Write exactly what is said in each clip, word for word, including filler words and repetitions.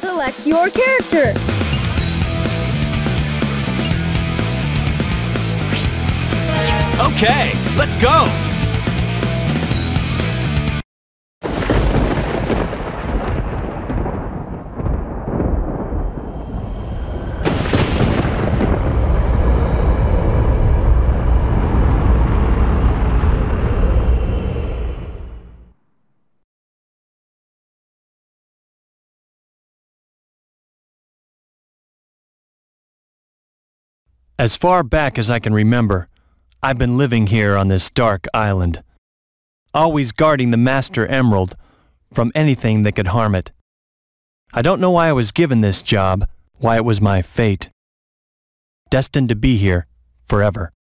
Select your character. Okay, let's go! As far back as I can remember, I've been living here on this dark island, always guarding the Master Emerald from anything that could harm it. I don't know why I was given this job, why it was my fate, destined to be here forever.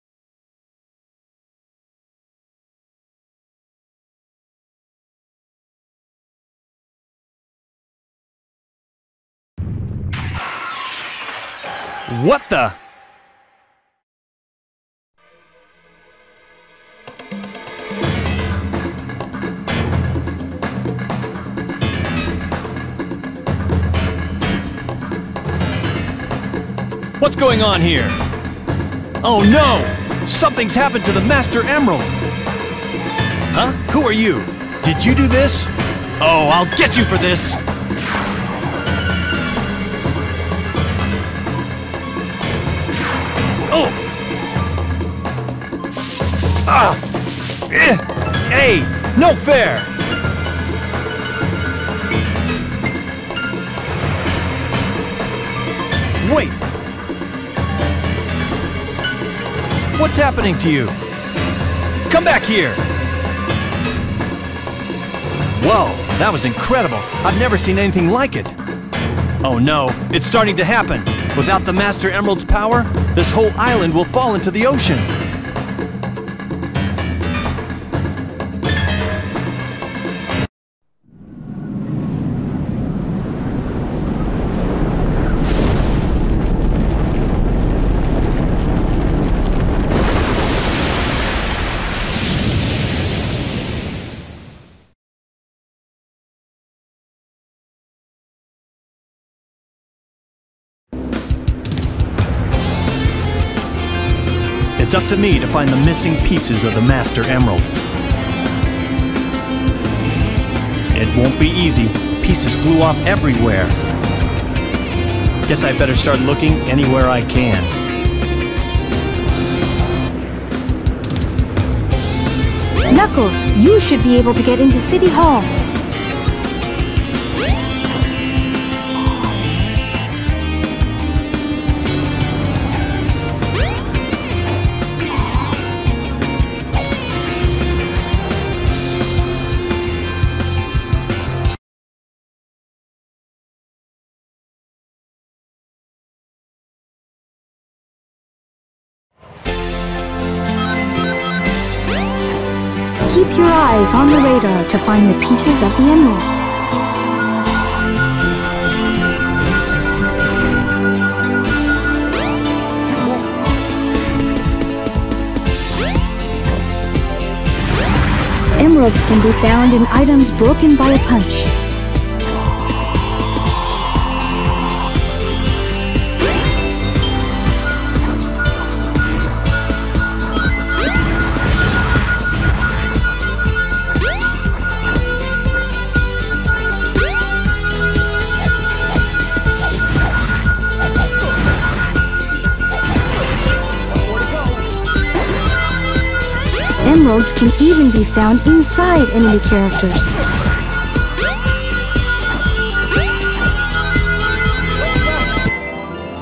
What the? What's going on here? Oh no! Something's happened to the Master Emerald! Huh? Who are you? Did you do this? Oh, I'll get you for this! Oh! Ah! Eh! Hey! No fair! Wait! What's happening to you? Come back here! Whoa, that was incredible. I've never seen anything like it. Oh no, it's starting to happen. Without the Master Emerald's power, this whole island will fall into the ocean. It's up to me to find the missing pieces of the Master Emerald. It won't be easy. Pieces flew off everywhere. Guess I better start looking anywhere I can. Knuckles, you should be able to get into City Hall. Keep your eyes on the radar to find the pieces of the emerald. Emeralds can be found in items broken by a punch. Emeralds can even be found inside enemy characters.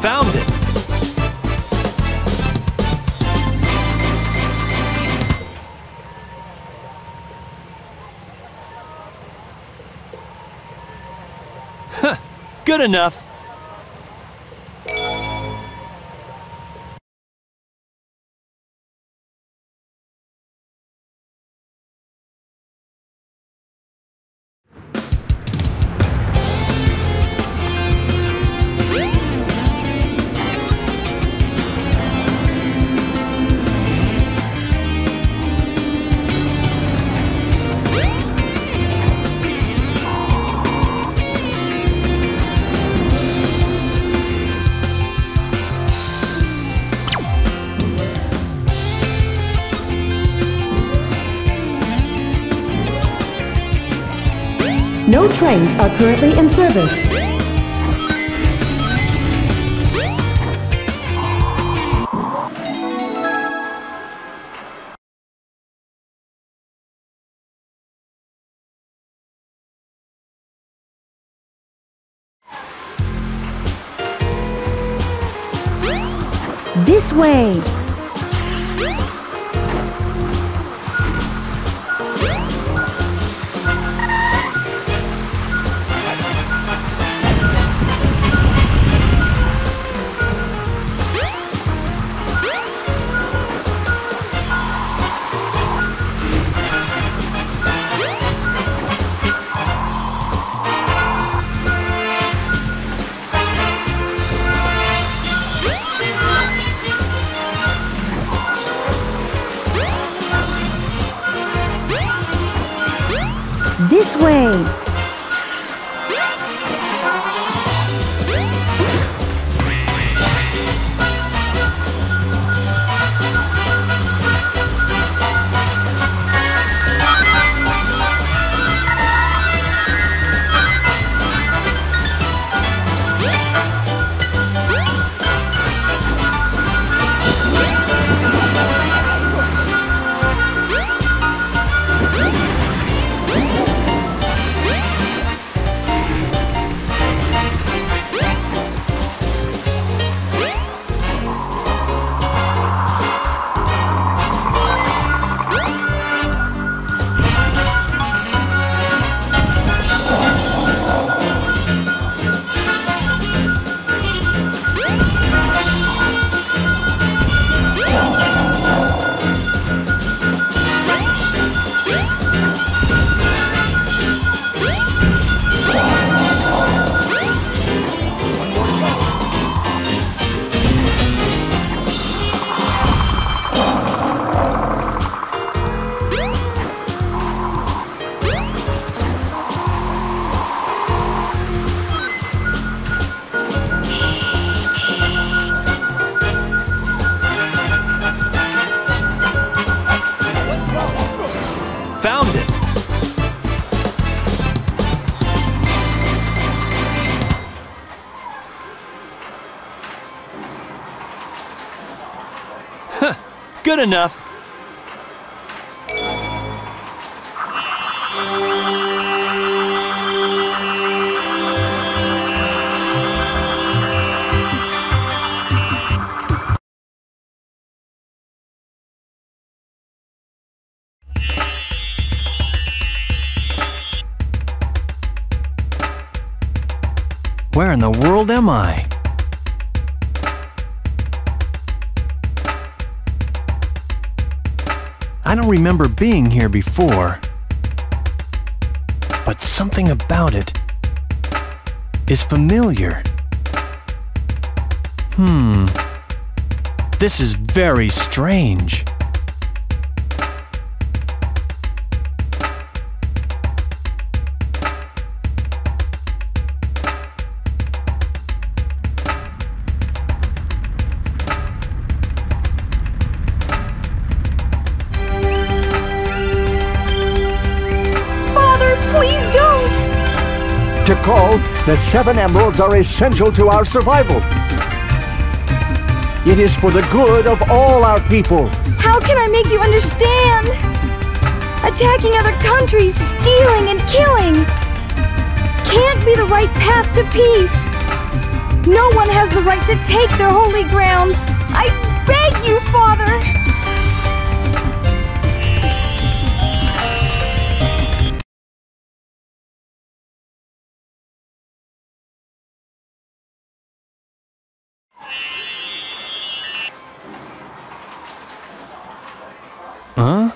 Found it! Huh, good enough. All trains are currently in service. This way! This way! Good enough. Where in the world am I? I don't remember being here before, but something about it is familiar. Hmm, this is very strange. The seven emeralds are essential to our survival. It is for the good of all our people. How can I make you understand? Attacking other countries, stealing and killing can't be the right path to peace. No one has the right to take their holy grounds. I beg you, Father! Huh?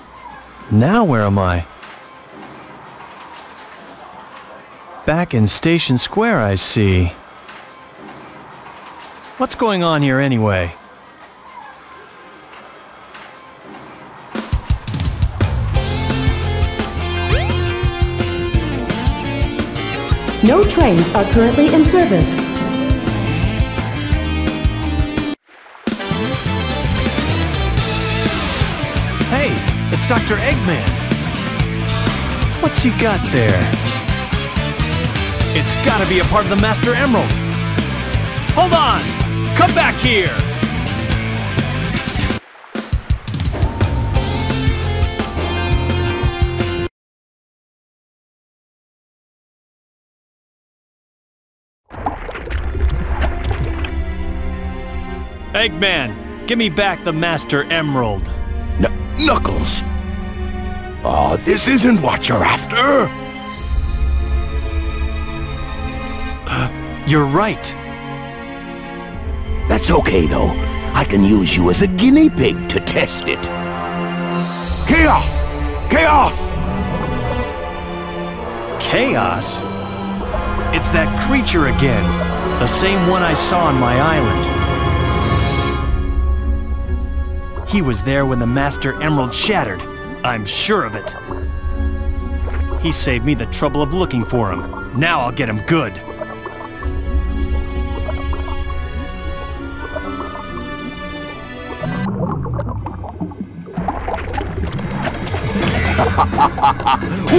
Now where am I? Back in Station Square, I see. What's going on here anyway? No trains are currently in service. It's Doctor Eggman. What's he got there? It's gotta be a part of the Master Emerald. Hold on! Come back here! Eggman, give me back the Master Emerald. Knuckles! Oh, this isn't what you're after! You're right. That's okay, though. I can use you as a guinea pig to test it. Chaos! Chaos! Chaos? It's that creature again. The same one I saw on my island. He was there when the Master Emerald shattered. I'm sure of it. He saved me the trouble of looking for him. Now I'll get him good.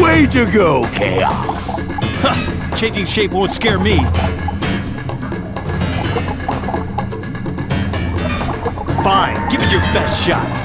Way to go, Chaos! Ha! Changing shape won't scare me. Fine, give it your best shot.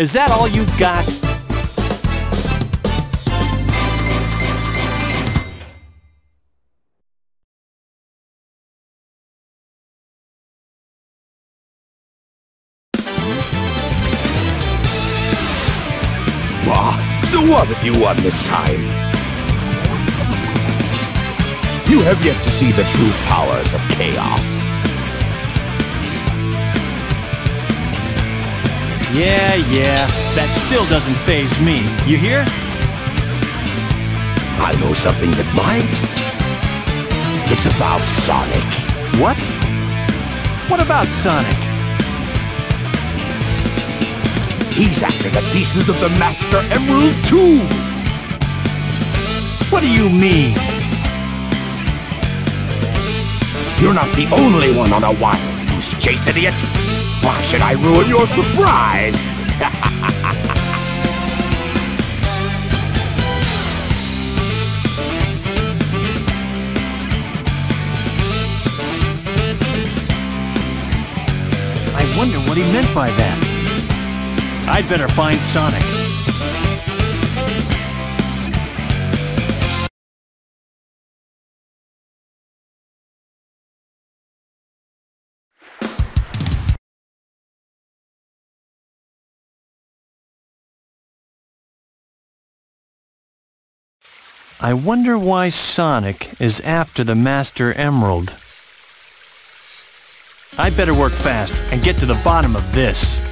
Is that all you've got? Bah, so what if you won this time? You have yet to see the true powers of Chaos. Yeah, yeah, that still doesn't faze me. You hear? I know something that might. It's about Sonic. What? What about Sonic? He's after the pieces of the Master Emerald, too! What do you mean? You're not the only one on a wild goose chase, idiot! Why should I ruin your surprise? I wonder what he meant by that. I'd better find Sonic. I wonder why Sonic is after the Master Emerald. I better work fast and get to the bottom of this.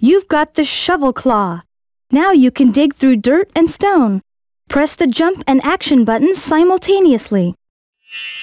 You've got the shovel claw. Now you can dig through dirt and stone. Press the jump and action buttons simultaneously. Yeah.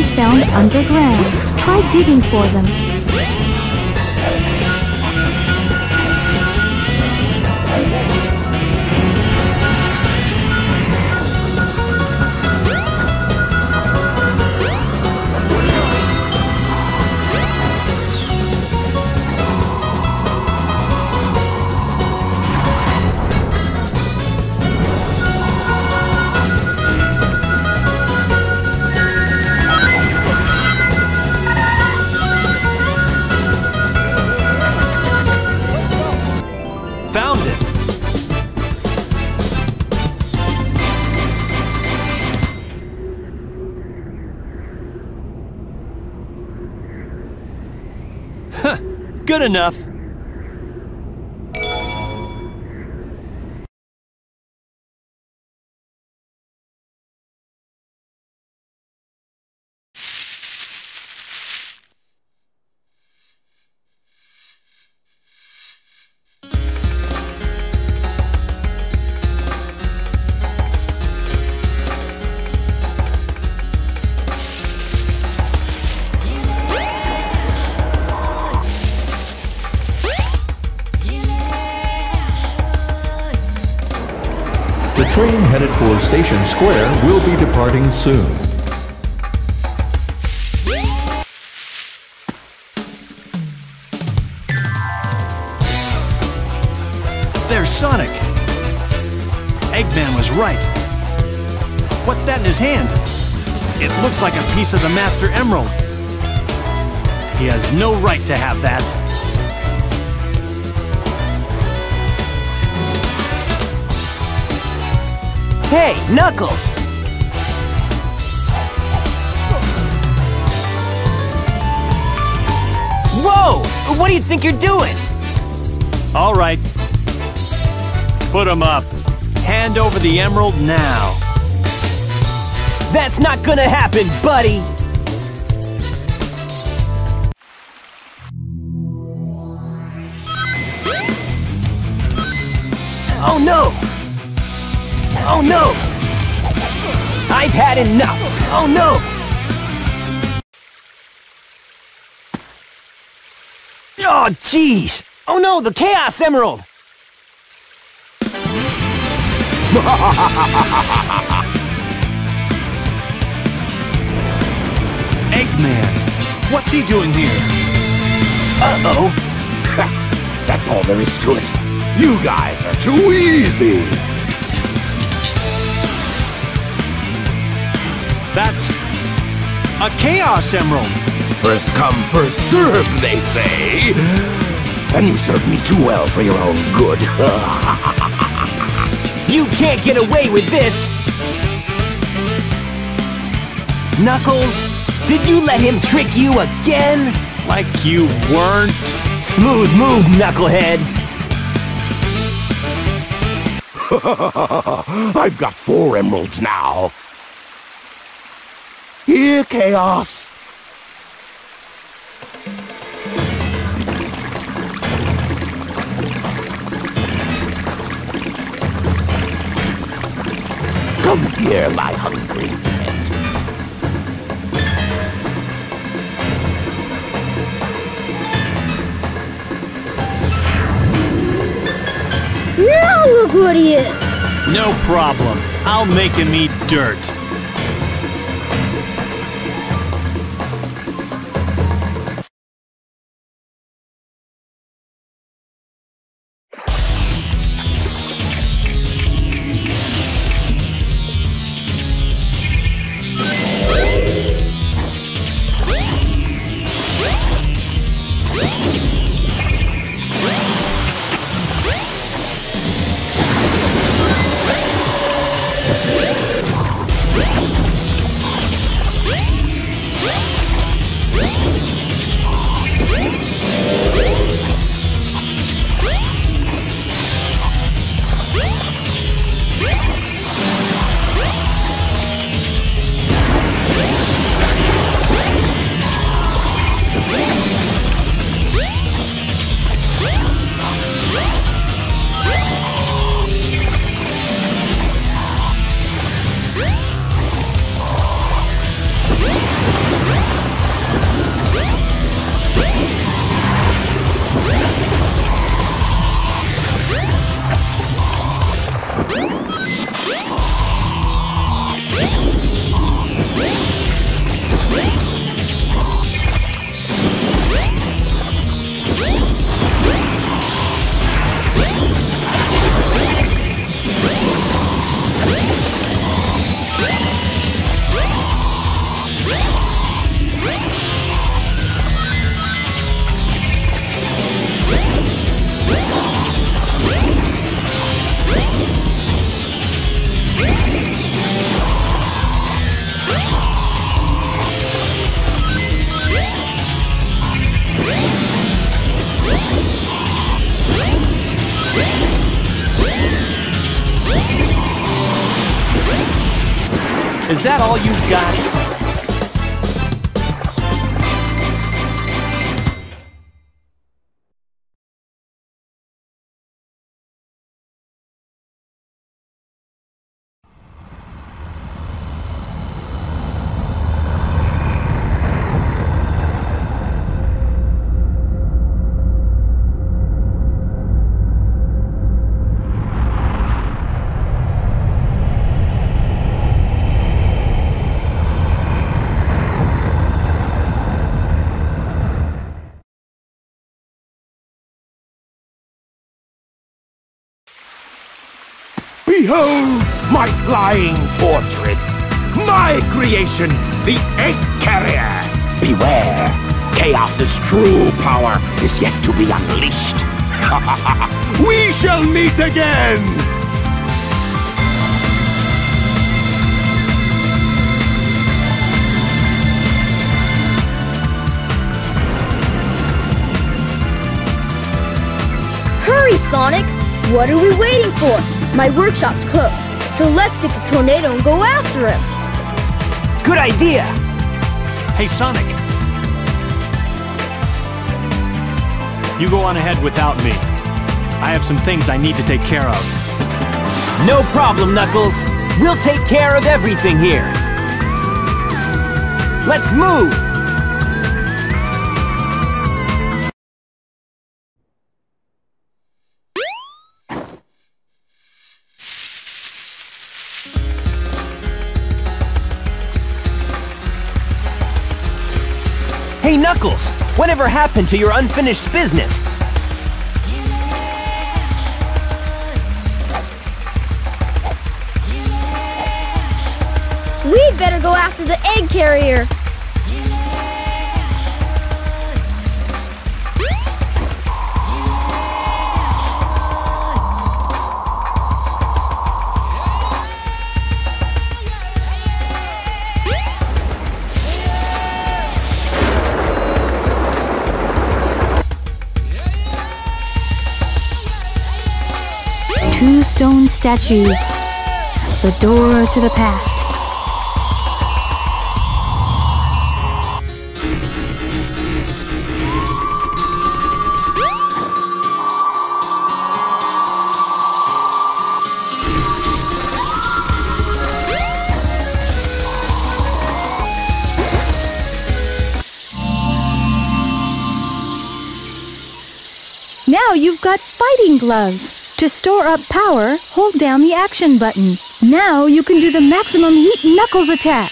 sometimes found underground. Try digging for them. Good enough. Train headed for Station Square will be departing soon. There's Sonic! Eggman was right. What's that in his hand? It looks like a piece of the Master Emerald. He has no right to have that. Hey, Knuckles! Whoa! What do you think you're doing? All right. Put him up. Hand over the emerald now. That's not gonna happen, buddy! Oh no! Oh no! I've had enough! Oh no! Oh jeez! Oh no, the Chaos Emerald! Eggman! What's he doing here? Uh-oh! Ha! That's all there is to it! You guys are too easy! That's a Chaos Emerald! First come, first serve, they say! And you serve me too well for your own good. You can't get away with this! Knuckles, did you let him trick you again? Like you weren't? Smooth move, Knucklehead! I've got four emeralds now! Here, Chaos! Come here, my hungry pet. Now look what he is! No problem. I'll make him eat dirt. Is that all you got? Behold my flying fortress, my creation, the Egg Carrier. Beware, Chaos's true power is yet to be unleashed. We shall meet again! Hurry, Sonic! What are we waiting for? My workshop's closed, so let's get the tornado and go after him! Good idea! Hey, Sonic. You go on ahead without me. I have some things I need to take care of. No problem, Knuckles. We'll take care of everything here. Let's move! Hey, Knuckles! Whatever happened to your unfinished business? We'd better go after the Egg Carrier! Two stone statues, the door to the past. Now you've got fighting gloves. To store up power, hold down the action button. Now you can do the maximum heat Knuckles attack.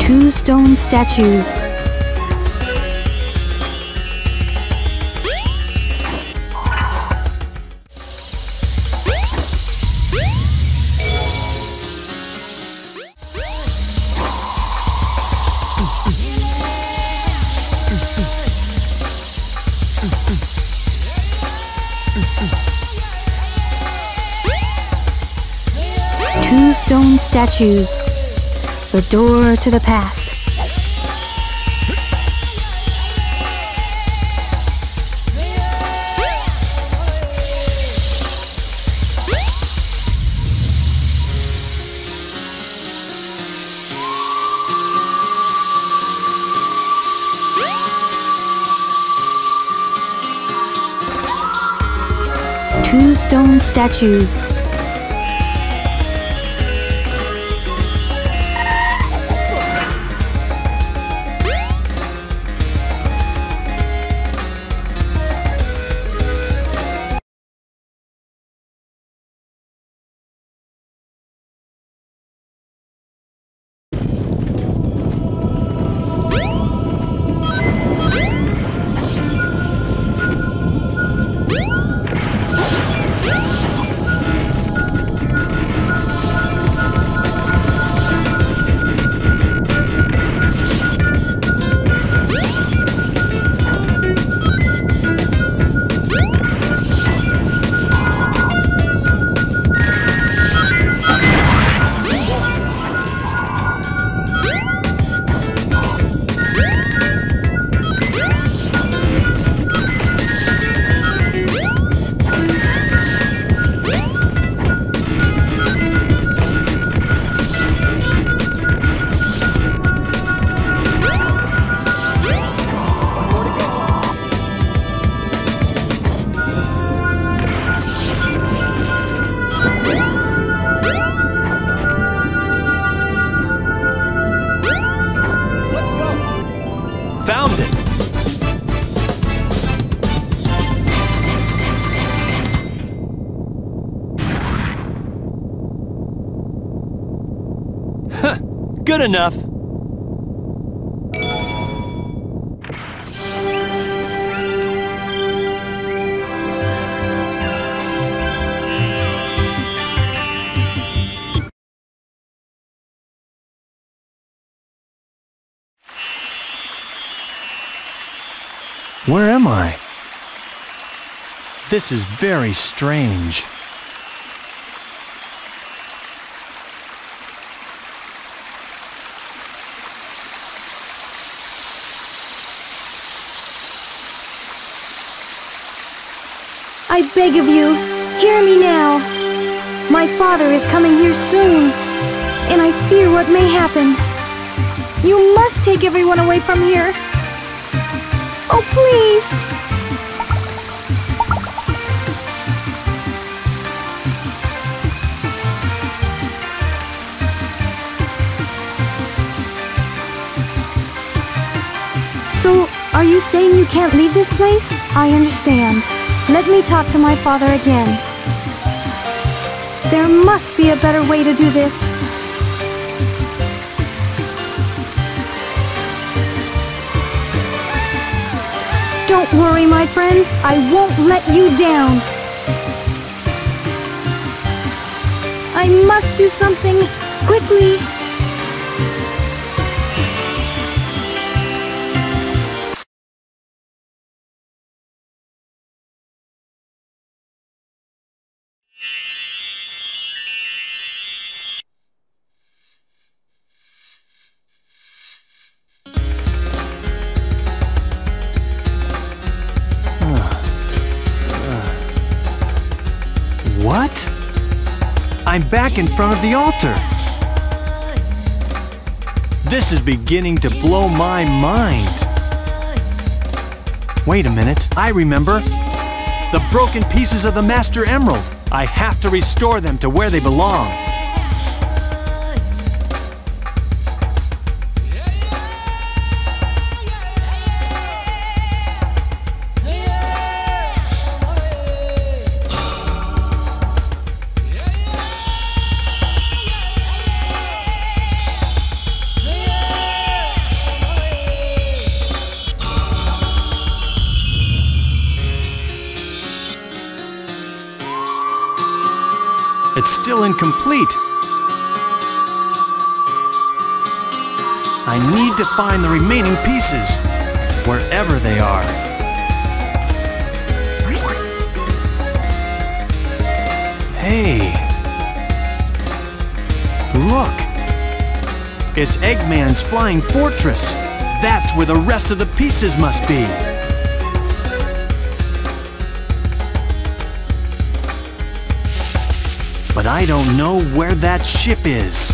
Two stone statues. Two stone statues. The door to the past. two stone statues. Good enough. Where am I? This is very strange. I beg of you, hear me now. My father is coming here soon, and I fear what may happen. You must take everyone away from here. Oh, please! So, are you saying you can't leave this place? I understand. Let me talk to my father again. There must be a better way to do this. Don't worry, my friends. I won't let you down. I must do something quickly. I'm back in front of the altar. This is beginning to blow my mind. Wait a minute, I remember. The broken pieces of the Master Emerald. I have to restore them to where they belong. It's still incomplete. I need to find the remaining pieces, wherever they are. Hey! Look! It's Eggman's flying fortress. That's where the rest of the pieces must be. But I don't know where that ship is.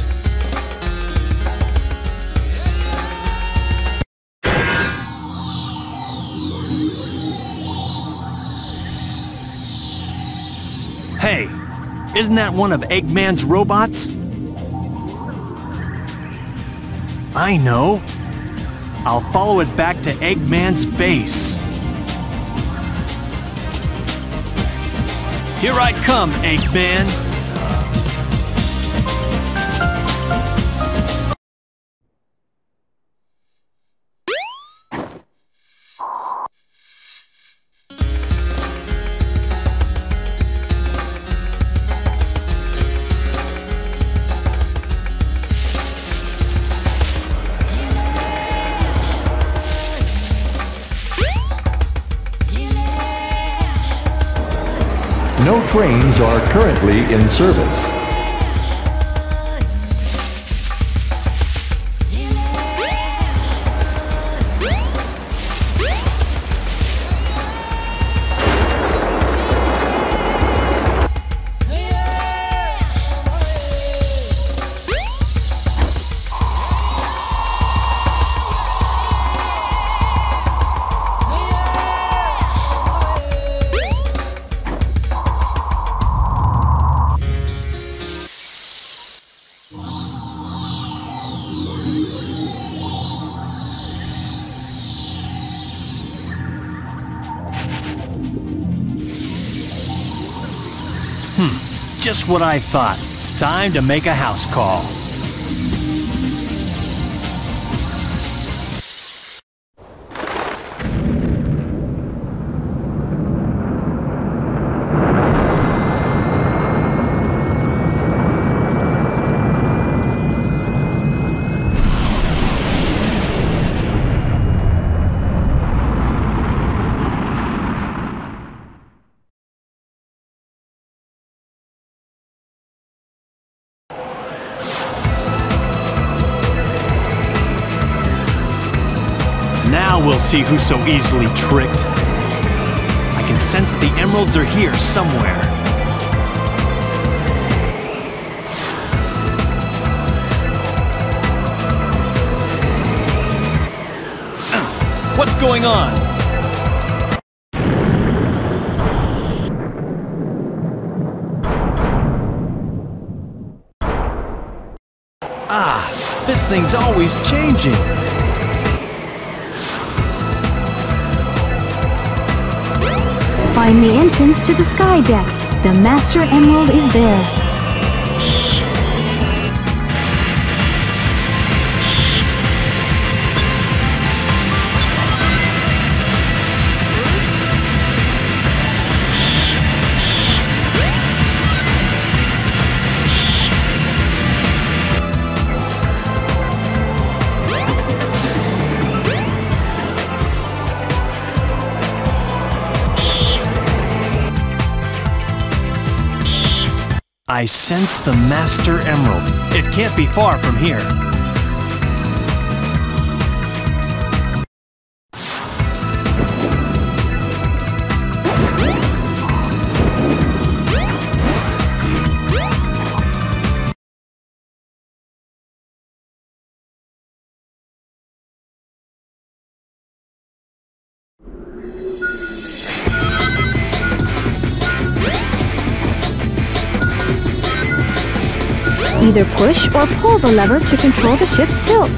Hey, isn't that one of Eggman's robots? I know. I'll follow it back to Eggman's base. Here I come, Eggman! No trains are currently in service. Just what I thought. Time to make a house call. See who's so easily tricked. I can sense the emeralds are here somewhere. Uh, what's going on? Ah, this thing's always changing. Find the entrance to the Sky Deck. The Master Emerald is there. I sense the Master Emerald. It can't be far from here. Either push or pull the lever to control the ship's tilt.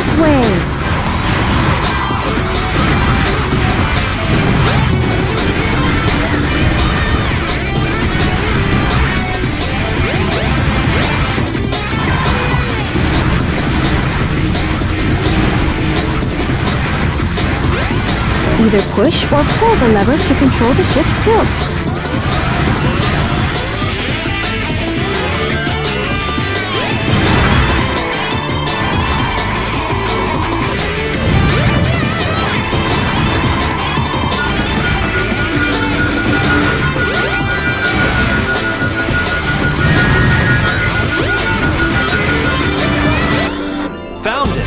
This way! Either push or pull the lever to control the ship's tilt. Found it!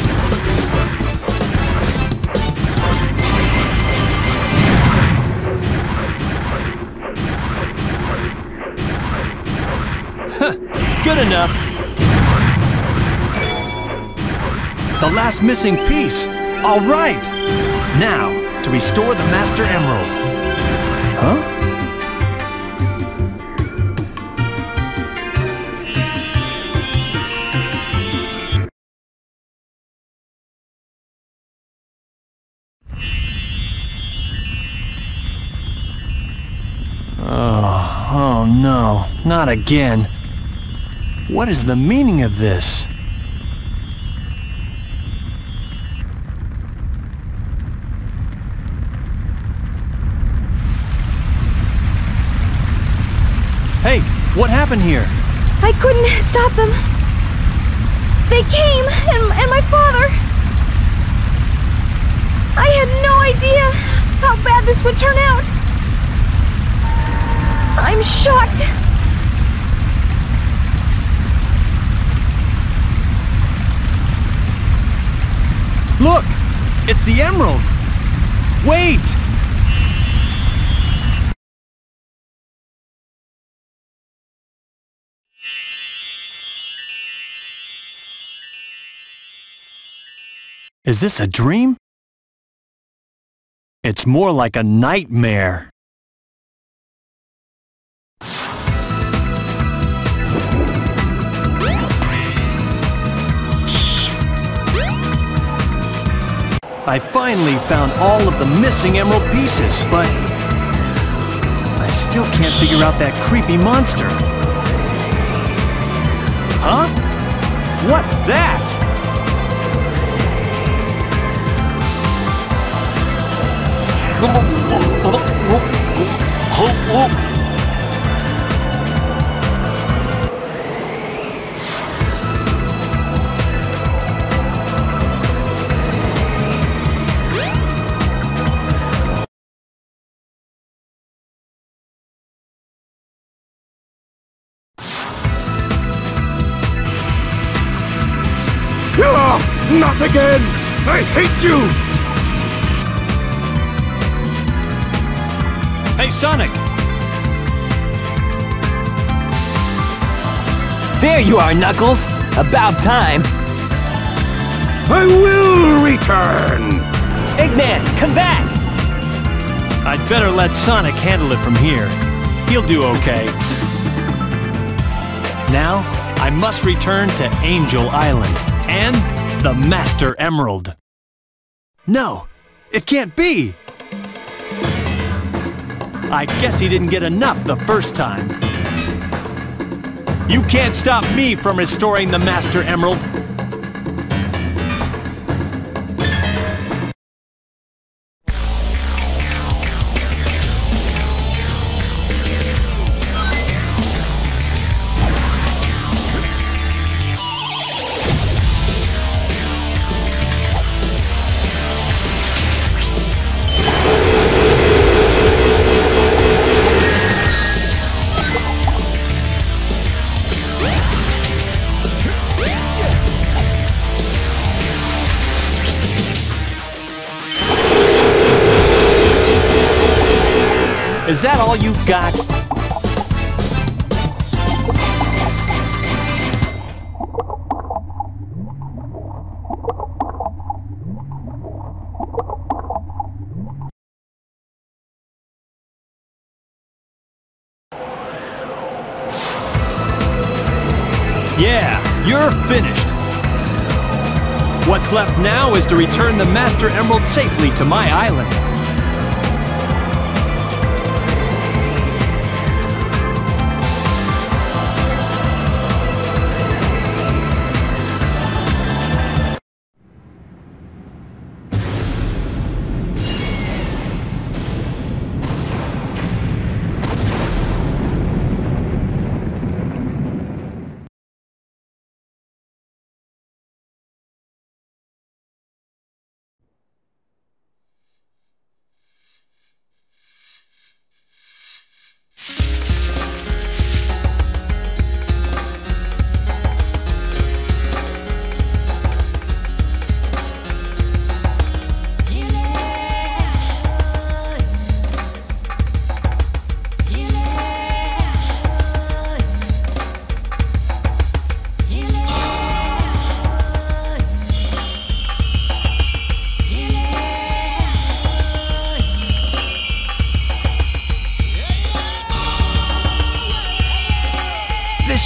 Good enough. The last missing piece. All right. Now, to restore the Master Emerald. Huh? Oh, oh no, not again. What is the meaning of this? Hey, what happened here? I couldn't stop them. They came, and, and my father... I had no idea how bad this would turn out. I'm shocked. Look! It's the Emerald! Wait! Is this a dream? It's more like a nightmare. I finally found all of the missing emerald pieces, but I still can't figure out that creepy monster. Huh? What's that? Not again! I hate you! Hey, Sonic! There you are, Knuckles! About time! I will return! Eggman, come back! I'd better let Sonic handle it from here. He'll do okay. Now, I must return to Angel Island, and... the Master Emerald. No, it can't be. I guess he didn't get enough the first time. You can't stop me from restoring the Master Emerald. Is that all you've got? Yeah, you're finished. What's left now is to return the Master Emerald safely to my island.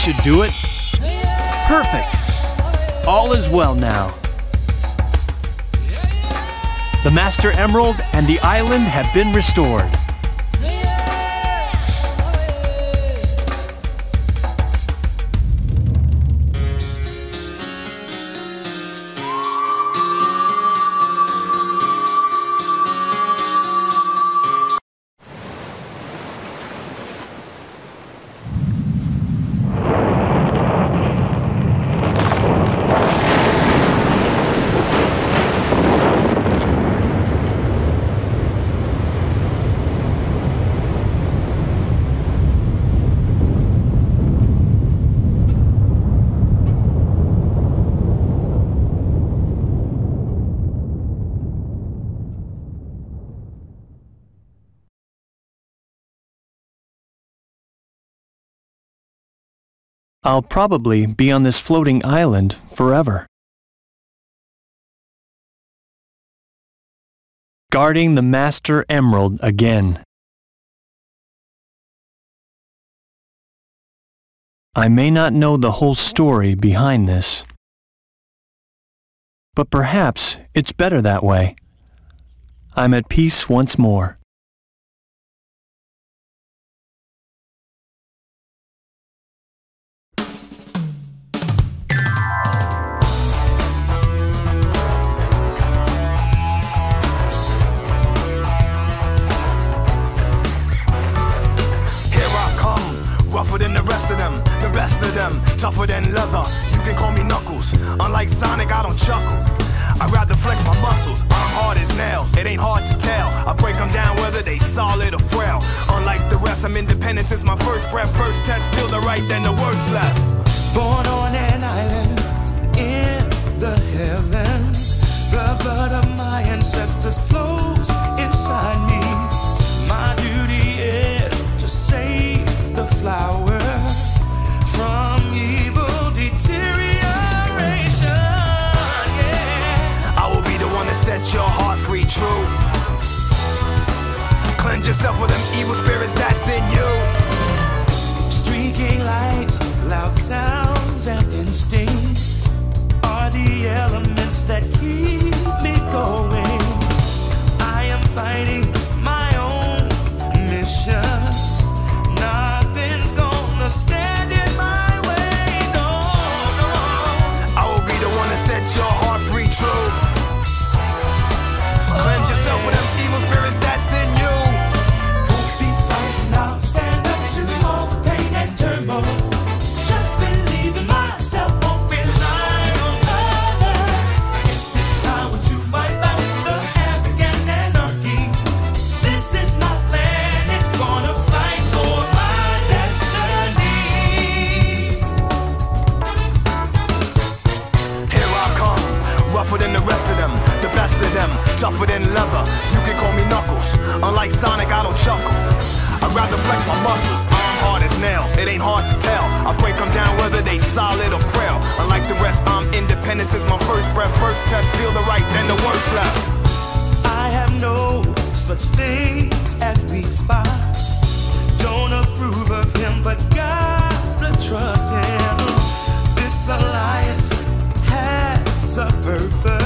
Should do it. Perfect. All is well now. The Master Emerald and the island have been restored. I'll probably be on this floating island forever. Guarding the Master Emerald again. I may not know the whole story behind this, but perhaps it's better that way. I'm at peace once more. Rougher than the rest of them, the best of them, tougher than leather. You can call me Knuckles. Unlike Sonic, I don't chuckle. I'd rather flex my muscles. I'm hard as nails, it ain't hard to tell. I break them down whether they solid or frail. Unlike the rest, I'm independent since my first breath. First test, feel the right, then the worst left. Born on an island in the heavens. The blood of my ancestors flows inside me. My duty is to save the flower from evil deterioration, yeah. I will be the one that sets your heart free, true. Cleanse yourself with them evil spirits that's in you. Streaking lights, loud sounds and instincts are the elements that keep me going. I am fighting my own mission. Nothing's gonna stand in my way, no, no. I will be the one that sets your heart free, true. Cleanse yourself with them evil spirits that's in you. Won't be fighting, I'll stand up to all the pain and turmoil. Just believe in myself, won't rely on others. It's power to fight back the havoc and anarchy. This is my plan, it's gonna fight. Rougher than the rest of them, the best of them, tougher than leather. You can call me Knuckles. Unlike Sonic, I don't chuckle. I'd rather flex my muscles. I'm hard as nails, it ain't hard to tell. I break them down whether they solid or frail. Unlike the rest, I'm independent since my first breath. First test, feel the right, then the worst left. I have no such things as weak spots. Don't approve of him, but gotta trust him. This alliance has a purpose.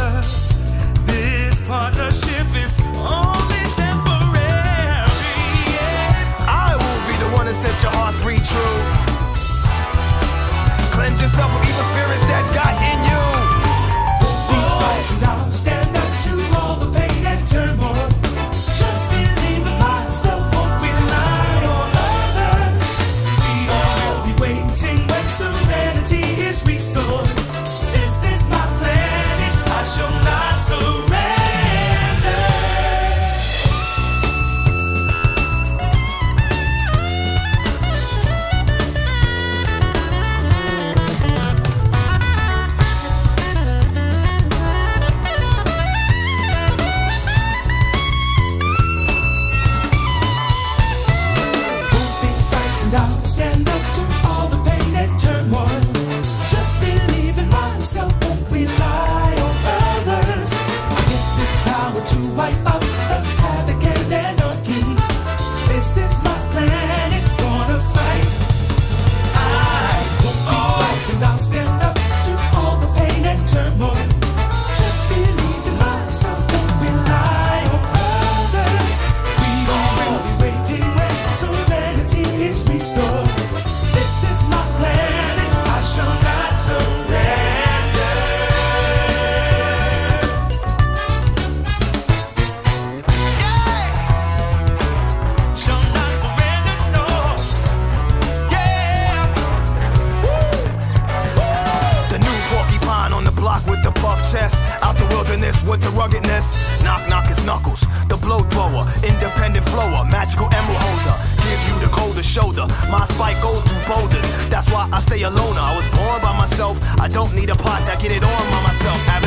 Knuckles with the ruggedness. Knock knock is Knuckles, the blow blower, independent flower, magical emerald holder. Give you the colder shoulder, my spike goes through boulders. That's why I stay alone. I was born by myself, I don't need a posse, I get it on by myself.